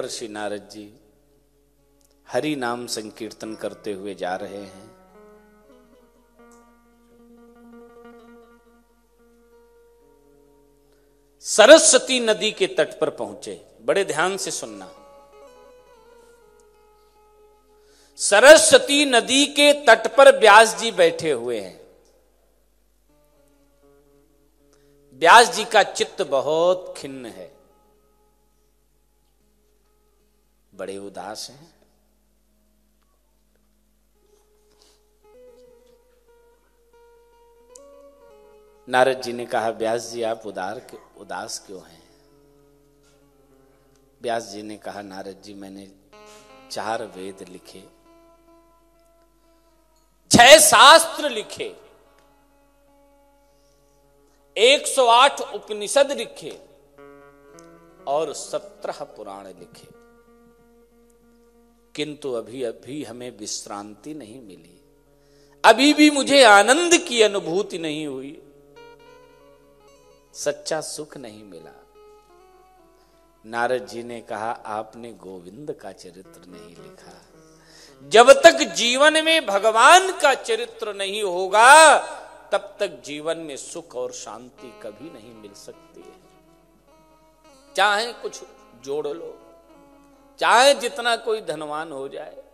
और ऋषि नारद जी हरि नाम संकीर्तन करते हुए जा रहे हैं। सरस्वती नदी के तट पर पहुंचे। बड़े ध्यान से सुनना। सरस्वती नदी के तट पर व्यास जी बैठे हुए हैं। व्यास जी का चित्त बहुत खिन्न है, बड़े उदास हैं। नारद जी ने कहा, व्यास जी आप उदास क्यों हैं? व्यास जी ने कहा, नारद जी मैंने 4 वेद लिखे, 6 शास्त्र लिखे, 108 उपनिषद लिखे और 17 पुराण लिखे, किंतु अभी अभी हमें विश्रांति नहीं मिली, अभी भी मुझे आनंद की अनुभूति नहीं हुई, सच्चा सुख नहीं मिला। नारद जी ने कहा, आपने गोविंद का चरित्र नहीं लिखा। जब तक जीवन में भगवान का चरित्र नहीं होगा तब तक जीवन में सुख और शांति कभी नहीं मिल सकती है। चाहे कुछ जोड़ लो, चाहे जितना कोई धनवान हो जाए,